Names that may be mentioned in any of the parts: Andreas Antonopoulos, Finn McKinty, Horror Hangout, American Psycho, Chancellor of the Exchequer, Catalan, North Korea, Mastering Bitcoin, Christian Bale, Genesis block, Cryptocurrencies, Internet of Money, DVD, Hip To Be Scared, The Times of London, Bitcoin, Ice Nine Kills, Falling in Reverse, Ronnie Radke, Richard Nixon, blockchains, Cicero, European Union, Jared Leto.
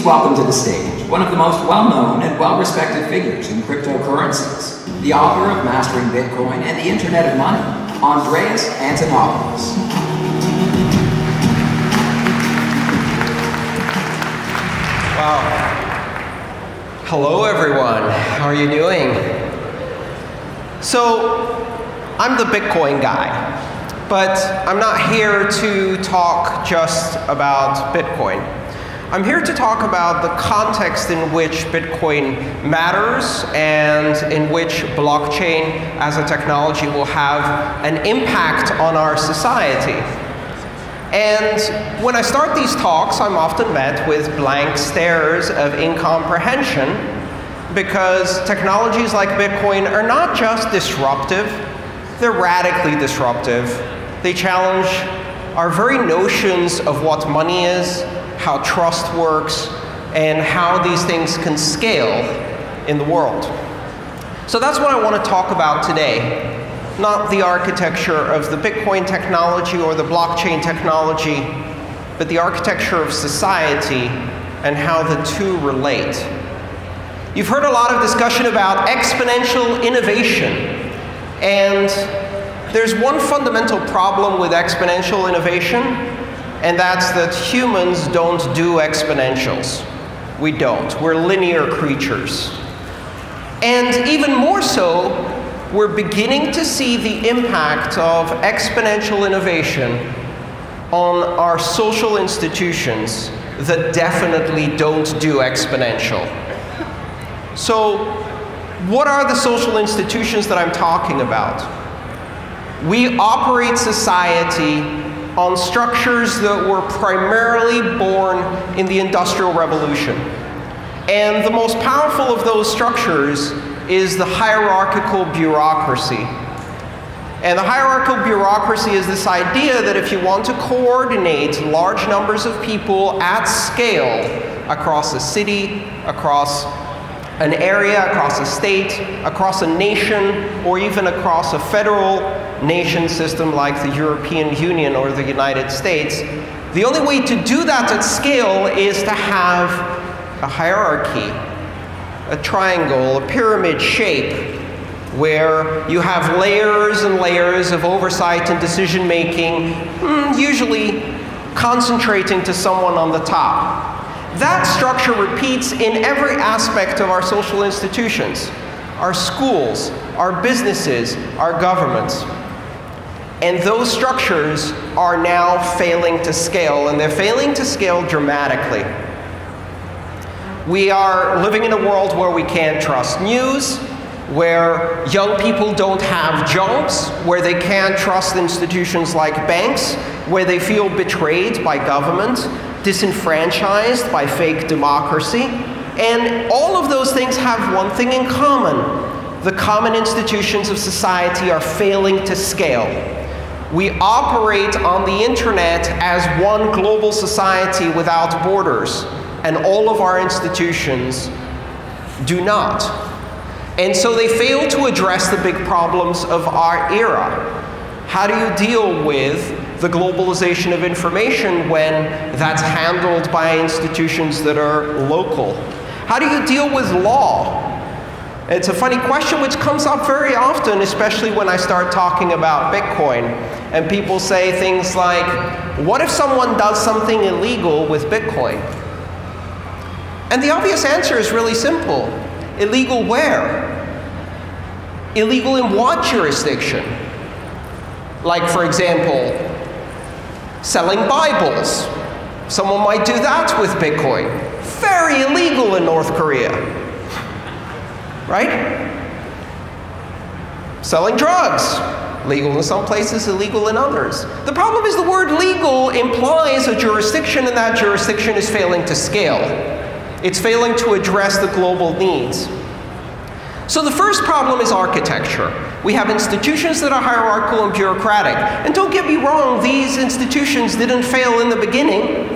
Please welcome to the stage one of the most well-known and well-respected figures in cryptocurrencies, the author of Mastering Bitcoin and the Internet of Money, Andreas Antonopoulos. Wow. Hello everyone, how are you doing? So, I'm the Bitcoin guy, but I'm not here to talk just about Bitcoin. I'm here to talk about the context in which Bitcoin matters and in which blockchain as a technology will have an impact on our society. And when I start these talks, I'm often met with blank stares of incomprehension, because technologies like Bitcoin are not just disruptive, they're radically disruptive. They challenge our very notions of what money is, how trust works, and how these things can scale in the world. So that's what I want to talk about today. Not the architecture of the Bitcoin technology or the blockchain technology, but the architecture of society and how the two relate. You've heard a lot of discussion about exponential innovation. And there's one fundamental problem with exponential innovation, and that's that humans don't do exponentials. We don't. We're linear creatures. And even more so, we're beginning to see the impact of exponential innovation on our social institutions that definitely don't do exponential. So what are the social institutions that I'm talking about? We operate society on structures that were primarily born in the Industrial Revolution. And the most powerful of those structures is the hierarchical bureaucracy. And the hierarchical bureaucracy is this idea that if you want to coordinate large numbers of people at scale across a city, across an area, across a state, across a nation, or even across a federal nation system like the European Union or the United States, the only way to do that at scale is to have a hierarchy. A triangle, a pyramid shape, where you have layers and layers of oversight and decision-making, usually concentrating to someone on the top. That structure repeats in every aspect of our social institutions, our schools, our businesses, our governments. And those structures are now failing to scale, and they're failing to scale dramatically. We are living in a world where we can't trust news, where young people don't have jobs, where they can't trust institutions like banks, where they feel betrayed by government, disenfranchised by fake democracy. And all of those things have one thing in common. The common institutions of society are failing to scale. We operate on the internet as one global society without borders. And all of our institutions do not. And so they fail to address the big problems of our era. How do you deal with the globalization of information when that's handled by institutions that are local? How do you deal with law? It's a funny question which comes up very often, especially when I start talking about Bitcoin. And people say things like, what if someone does something illegal with Bitcoin? And the obvious answer is really simple. Illegal where? Illegal in what jurisdiction? Like, for example, selling Bibles. Someone might do that with Bitcoin. Very illegal in North Korea. Right? Selling drugs. Legal in some places, illegal in others. The problem is the word legal implies a jurisdiction, and that jurisdiction is failing to scale. It's failing to address the global needs. So the first problem is architecture. We have institutions that are hierarchical and bureaucratic. And don't get me wrong, these institutions didn't fail in the beginning.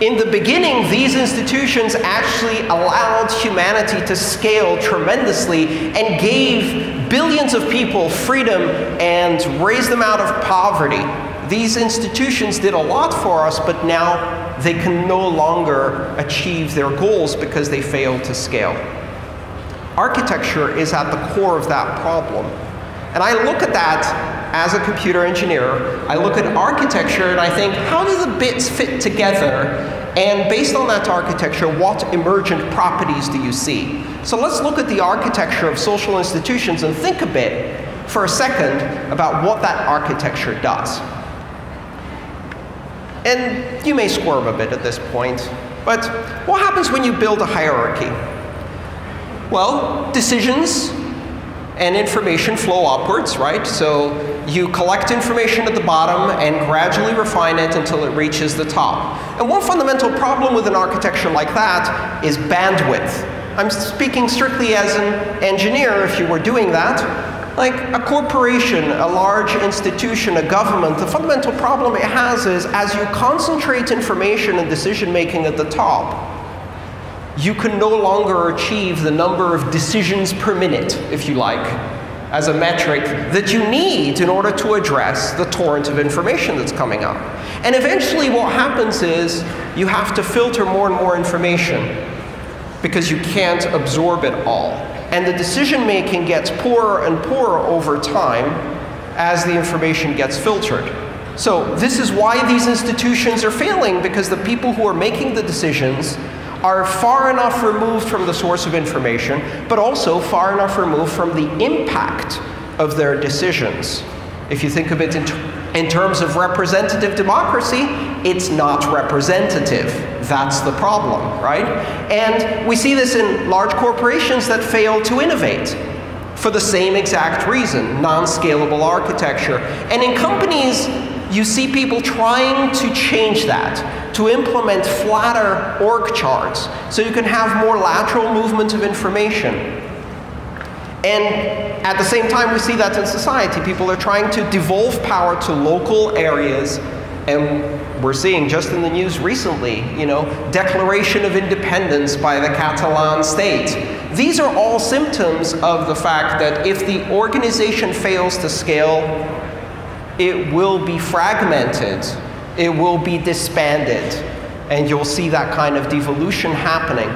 In the beginning, these institutions actually allowed humanity to scale tremendously and gave billions of people freedom and raised them out of poverty. these institutions did a lot for us, but now they can no longer achieve their goals because they failed to scale. Architecture is at the core of that problem. And I look at that as a computer engineer. I look at architecture and I think, how do the bits fit together? And based on that architecture, what emergent properties do you see? So let's look at the architecture of social institutions and think a bit for a second about what that architecture does. And you may squirm a bit at this point, but what happens when you build a hierarchy? Well, decisions and information flow upwards, right? So you collect information at the bottom and gradually refine it until it reaches the top. And one fundamental problem with an architecture like that is bandwidth. I'm speaking strictly as an engineer if you were doing that. Like a corporation, a large institution, a government, the fundamental problem it has is as you concentrate information and decision-making at the top, you can no longer achieve the number of decisions per minute, if you like, as a metric that you need in order to address the torrent of information that's coming up. And eventually what happens is you have to filter more and more information because you can't absorb it all. And the decision-making gets poorer and poorer over time as the information gets filtered. So this is why these institutions are failing, because the people who are making the decisions are far enough removed from the source of information, but also far enough removed from the impact of their decisions. If you think of it in terms of representative democracy, it's not representative. That's the problem, right? And we see this in large corporations that fail to innovate for the same exact reason, non-scalable architecture. And in companies, you see people trying to change that, to implement flatter org charts, so you can have more lateral movement of information. And at the same time, we see that in society. People are trying to devolve power to local areas. And we're seeing, just in the news recently, you know, declaration of independence by the Catalan state. These are all symptoms of the fact that if the organization fails to scale, it will be fragmented, it will be disbanded, and you'll see that kind of devolution happening.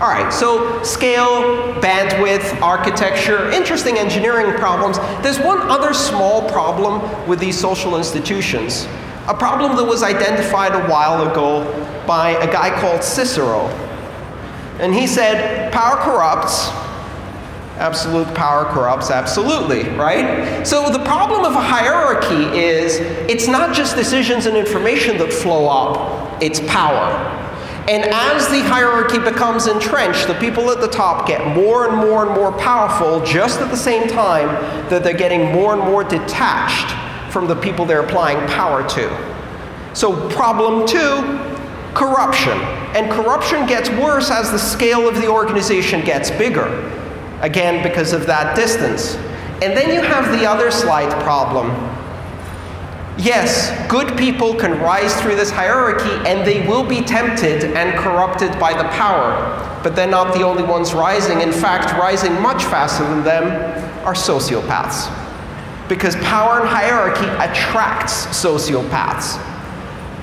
All right, so scale, bandwidth, architecture, interesting engineering problems. There's one other small problem with these social institutions, a problem that was identified a while ago by a guy called Cicero. And he said, power corrupts. Absolute power corrupts absolutely, right? So the problem of a hierarchy is it's not just decisions and information that flow up, it's power. And as the hierarchy becomes entrenched, the people at the top get more and more powerful, just at the same time that they're getting more and more detached from the people they're applying power to. So problem two, corruption. And corruption gets worse as the scale of the organization gets bigger. Again, because of that distance. And then you have the other slight problem. Yes, good people can rise through this hierarchy, and they will be tempted and corrupted by the power. But they're not the only ones rising. In fact, rising much faster than them are sociopaths. Because power and hierarchy attracts sociopaths.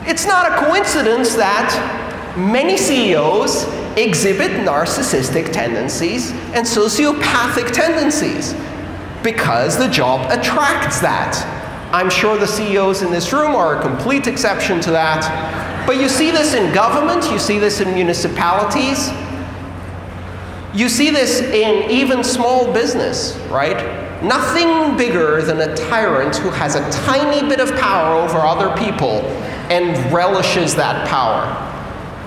It's not a coincidence that many CEOs exhibit narcissistic tendencies and sociopathic tendencies, because the job attracts that. I'm sure the CEOs in this room are a complete exception to that. But you see this in government. You see this in municipalities. You see this in even small business, right? Nothing bigger than a tyrant who has a tiny bit of power over other people and relishes that power.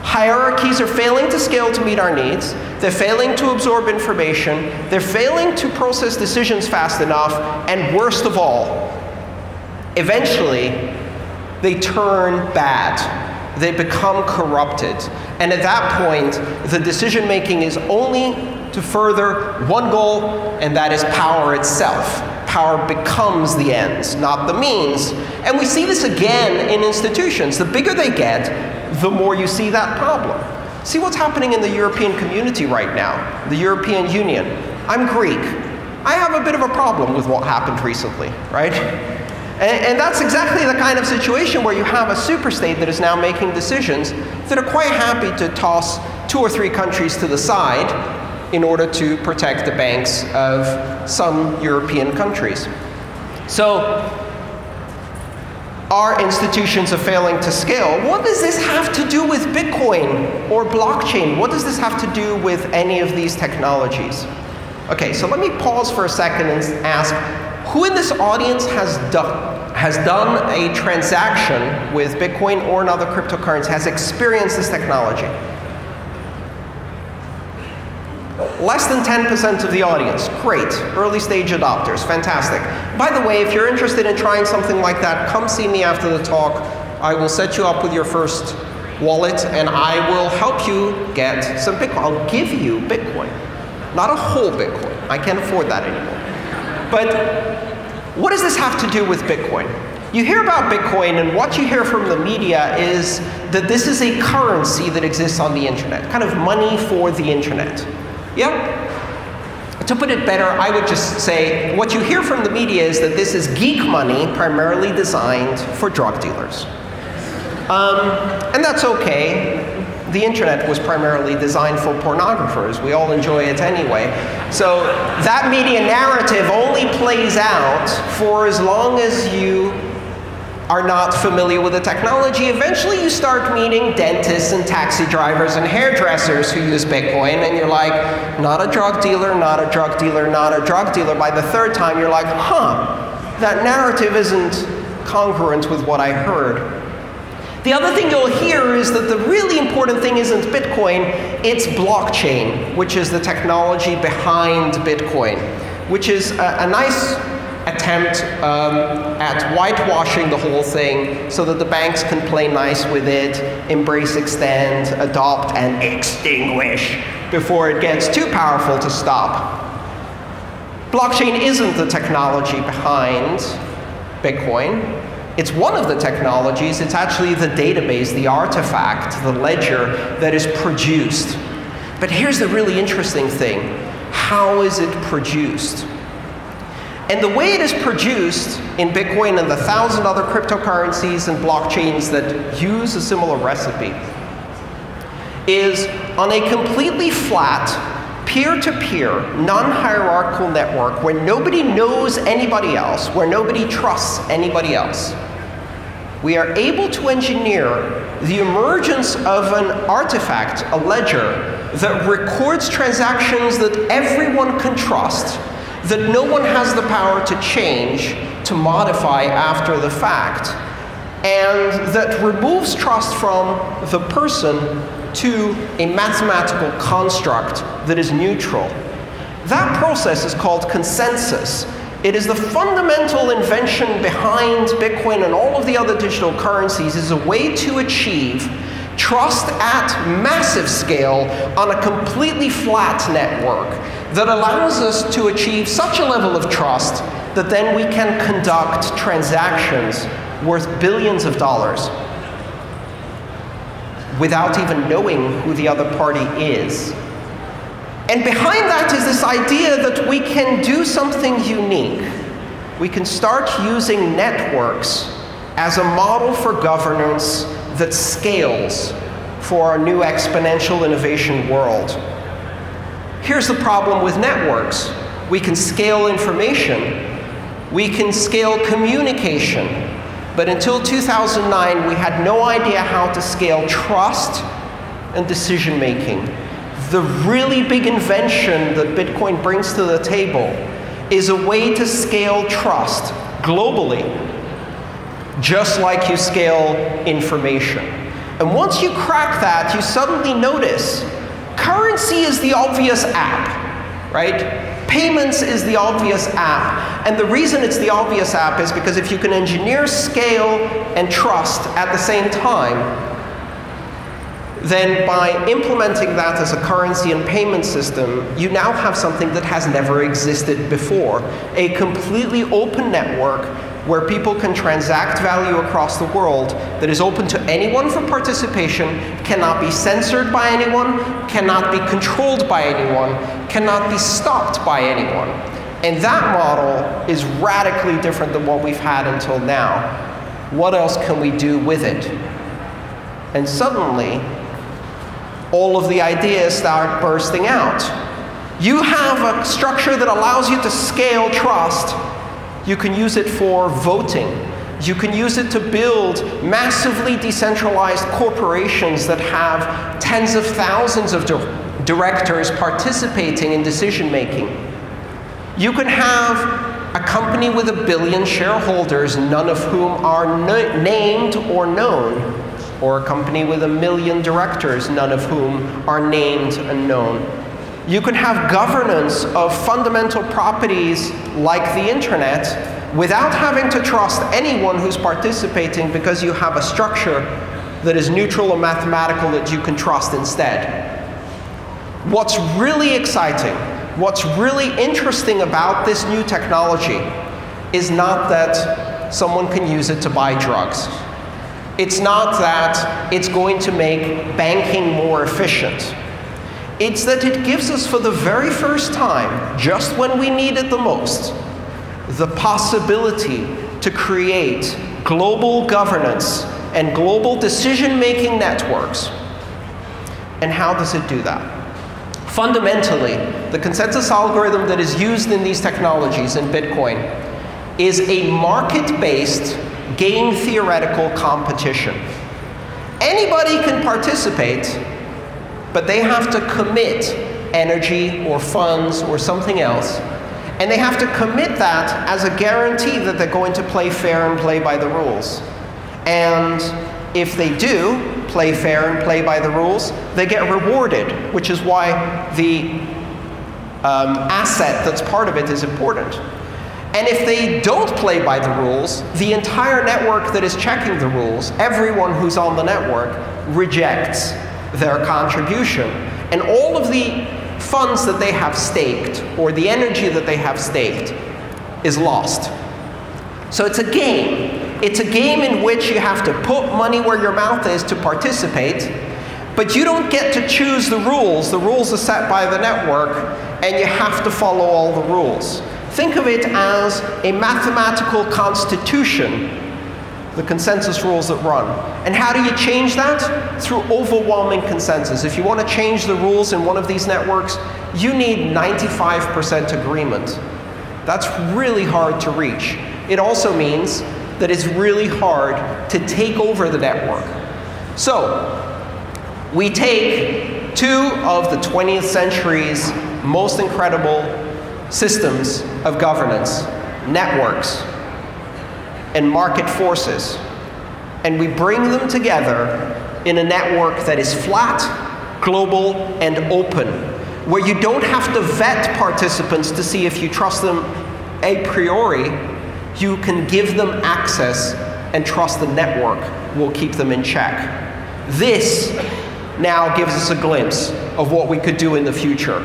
Hierarchies are failing to scale to meet our needs. They're failing to absorb information. They're failing to process decisions fast enough. And worst of all, eventually, they turn bad. They become corrupted. And at that point, the decision-making is only to further one goal, and that is power itself. Power becomes the ends, not the means. And we see this again in institutions. The bigger they get, the more you see that problem. See what's happening in the European community right now, the European Union. I'm Greek. I have a bit of a problem with what happened recently, right? And that's exactly the kind of situation where you have a superstate that is now making decisions that are quite happy to toss 2 or 3 countries to the side in order to protect the banks of some European countries. So, our institutions are failing to scale. What does this have to do with Bitcoin or blockchain? What does this have to do with any of these technologies? Okay, so let me pause for a second and ask, who in this audience has done a transaction with Bitcoin or another cryptocurrency, has experienced this technology? Less than 10% of the audience. Great. Early stage adopters. Fantastic. By the way, if you're interested in trying something like that, come see me after the talk. I will set you up with your first wallet, and I will help you get some Bitcoin. I'll give you Bitcoin. Not a whole Bitcoin. I can't afford that anymore. But what does this have to do with Bitcoin? You hear about Bitcoin, and what you hear from the media is that this is a currency that exists on the internet, kind of money for the internet. Yeah? To put it better, I would just say what you hear from the media is that this is geek money primarily designed for drug dealers. And that's OK. The internet was primarily designed for pornographers. We all enjoy it anyway. So that media narrative only plays out for as long as you are not familiar with the technology. Eventually, you start meeting dentists and taxi drivers and hairdressers who use Bitcoin, and you're like, not a drug dealer, not a drug dealer, not a drug dealer. By the third time, you're like, huh, that narrative isn't congruent with what I heard. The other thing you'll hear is that the really important thing isn't Bitcoin, it's blockchain, which is the technology behind Bitcoin, which is a nice attempt at whitewashing the whole thing so that the banks can play nice with it, embrace, extend, adopt, and extinguish before it gets too powerful to stop. Blockchain isn't the technology behind Bitcoin. It's one of the technologies. It's actually the database, the artifact, the ledger that is produced. But here's the really interesting thing. How is it produced? And the way it is produced in Bitcoin and the 1,000 other cryptocurrencies and blockchains that use a similar recipe is on a completely flat, peer-to-peer, non-hierarchical network where nobody knows anybody else, where nobody trusts anybody else. We are able to engineer the emergence of an artifact, a ledger, that records transactions that everyone can trust, that no one has the power to change, to modify after the fact, and that removes trust from the person to a mathematical construct that is neutral. That process is called consensus. It is the fundamental invention behind Bitcoin and all of the other digital currencies. It is a way to achieve trust at massive scale on a completely flat network that allows us to achieve such a level of trust that then we can conduct transactions worth billions of dollars without even knowing who the other party is. And behind that is this idea that we can do something unique. We can start using networks as a model for governance that scales for our new exponential innovation world. Here's the problem with networks. We can scale information. We can scale communication. But until 2009, we had no idea how to scale trust and decision-making. The really big invention that Bitcoin brings to the table is a way to scale trust globally, just like you scale information. And once you crack that, you suddenly notice currency is the obvious app, right? Payments is the obvious app. And the reason it's the obvious app is because if you can engineer scale and trust at the same time, then by implementing that as a currency and payment system, you now have something that has never existed before, a completely open network where people can transact value across the world that is open to anyone for participation, cannot be censored by anyone, cannot be controlled by anyone, cannot be stopped by anyone. And that model is radically different than what we've had until now. What else can we do with it? And suddenly, all of the ideas start bursting out. You have a structure that allows you to scale trust. You can use it for voting. You can use it to build massively decentralized corporations that have tens of thousands of directors participating in decision-making. You can have a company with 1 billion shareholders, none of whom are named or known, or a company with 1 million directors, none of whom are named and known. You can have governance of fundamental properties like the internet, without having to trust anyone who's participating, because you have a structure that is neutral and mathematical that you can trust instead. What's really exciting, what's really interesting about this new technology is not that someone can use it to buy drugs. It's not that it's going to make banking more efficient. It's that it gives us, for the very first time, just when we need it the most, the possibility to create global governance and global decision-making networks. And how does it do that? Fundamentally, the consensus algorithm that is used in these technologies in Bitcoin is a market-based, game-theoretical competition. Anybody can participate, but they have to commit energy or funds or something else. And they have to commit that as a guarantee that they're going to play fair and play by the rules. And if they do play fair and play by the rules, they get rewarded, which is why the asset that's part of it is important. And if they don't play by the rules, the entire network that is checking the rules, everyone who's on the network, rejects their contribution. And all of the funds that they have staked, or the energy that they have staked, is lost. So it's a game. It's a game in which you have to put money where your mouth is to participate, but you don't get to choose the rules. The rules are set by the network, and you have to follow all the rules. Think of it as a mathematical constitution, the consensus rules that run. And how do you change that? Through overwhelming consensus. If you want to change the rules in one of these networks, you need 95% agreement. That's really hard to reach. It also means that it's really hard to take over the network. So we take two of the 20th century's most incredible systems of governance, networks and market forces, and we bring them together in a network that is flat, global, and open, where you don't have to vet participants to see if you trust them a priori. You can give them access and trust the network will keep them in check. This now gives us a glimpse of what we could do in the future.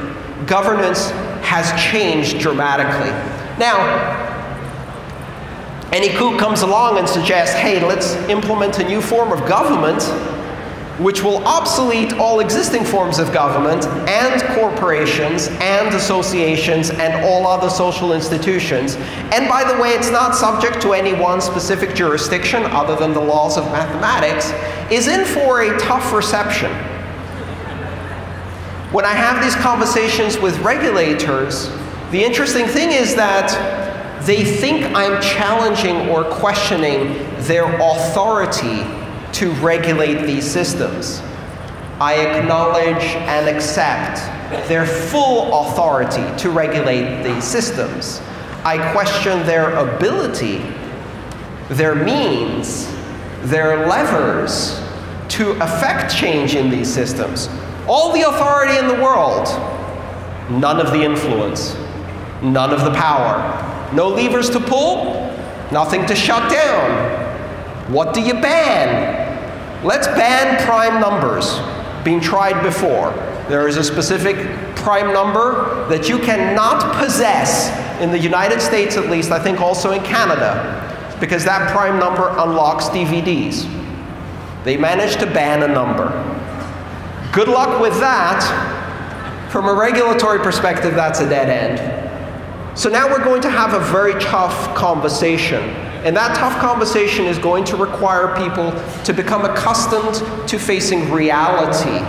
Governance has changed dramatically. Now, any kook comes along and suggests, hey, let's implement a new form of government which will obsolete all existing forms of government and corporations and associations and all other social institutions. And by the way, it's not subject to any one specific jurisdiction other than the laws of mathematics, is in for a tough reception. When I have these conversations with regulators, the interesting thing is that they think I'm challenging or questioning their authority to regulate these systems. I acknowledge and accept their full authority to regulate these systems. I question their ability, their means, their levers to affect change in these systems. All the authority in the world, none of the influence, none of the power. No levers to pull, nothing to shut down. What do you ban? Let's ban prime numbers, being tried before. There is a specific prime number that you cannot possess, in the United States at least, I think also in Canada, because that prime number unlocks DVDs. They managed to ban a number. Good luck with that. From a regulatory perspective, that's a dead end. So now we're going to have a very tough conversation. And that tough conversation is going to require people to become accustomed to facing reality.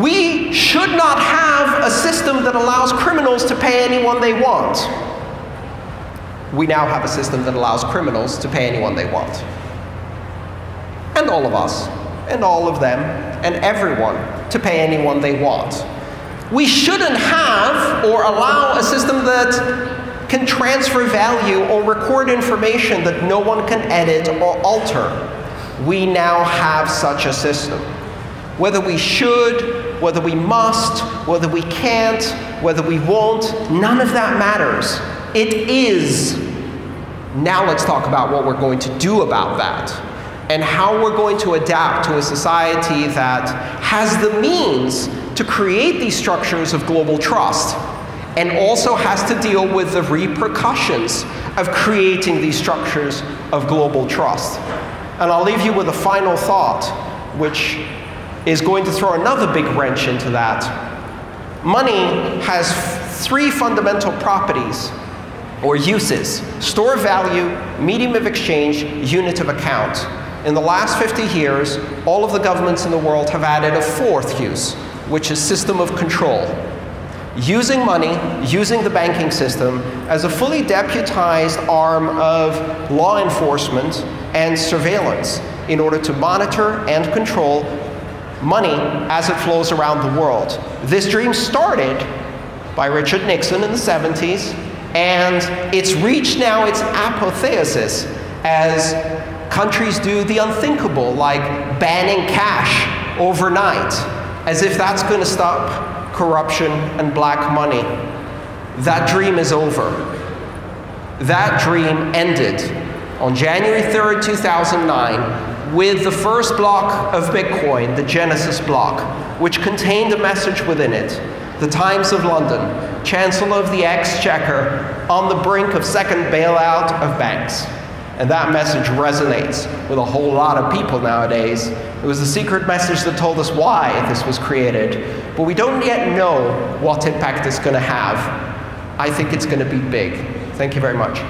We should not have a system that allows criminals to pay anyone they want. We now have a system that allows criminals to pay anyone they want. And all of us, and all of them, and everyone to pay anyone they want. We shouldn't have or allow a system that can transfer value or record information that no one can edit or alter. We now have such a system. Whether we should, whether we must, whether we can't, whether we won't, none of that matters. It is. Now let's talk about what we're going to do about that, and how we're going to adapt to a society that has the means to create these structures of global trust, and also has to deal with the repercussions of creating these structures of global trust. And I'll leave you with a final thought, which is going to throw another big wrench into that. Money has three fundamental properties or uses: store of value, medium of exchange, unit of account. In the last 50 years, all of the governments in the world have added a fourth use, which is system of control. Using money, using the banking system, as a fully deputized arm of law enforcement and surveillance in order to monitor and control money as it flows around the world. This dream started by Richard Nixon in the 70s, and it's reached now its apotheosis as countries do the unthinkable, like banning cash overnight, as if that's going to stop corruption and black money. That dream is over. That dream ended on January 3rd, 2009, with the first block of Bitcoin, the Genesis block, which contained a message within it. The Times of London, Chancellor of the Exchequer, on the brink of second bailout of banks. And that message resonates with a whole lot of people nowadays. It was the secret message that told us why this was created. But we don't yet know what impact it's going to have. I think it's going to be big. Thank you very much.